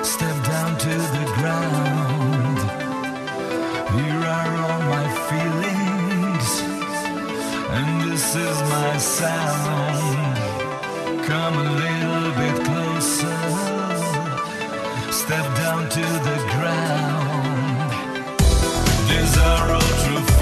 Step down to the ground. There's a road through.